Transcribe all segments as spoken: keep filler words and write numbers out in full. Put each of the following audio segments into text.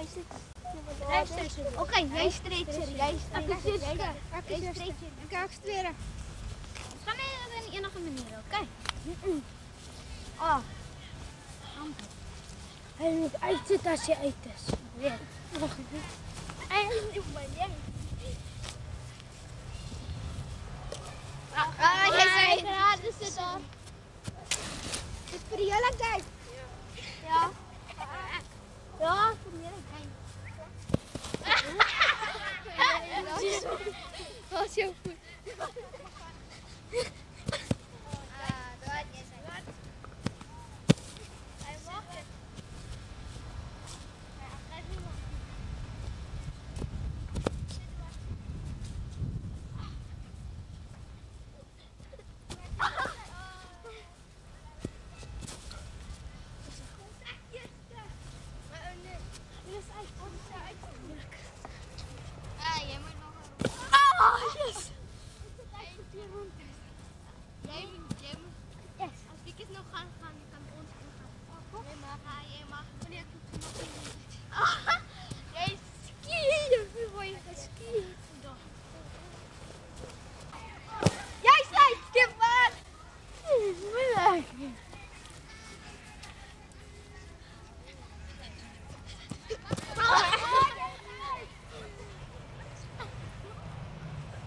jij zit. Jij zit. Oké, jij streetser. Jij streetser. Jij streetser. Ik ga streren. Gaan we op een andere manier, oké? Ah. Hij moet uitzitten als je eet is. Ja. Hij is niet bij mij. Ah, jij zit daar. Dus zit daar. Is voor jou lang tijd. Ja. Ja, voor mij lang tijd. Dat is heel goed.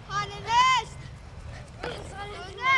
Ga de nest!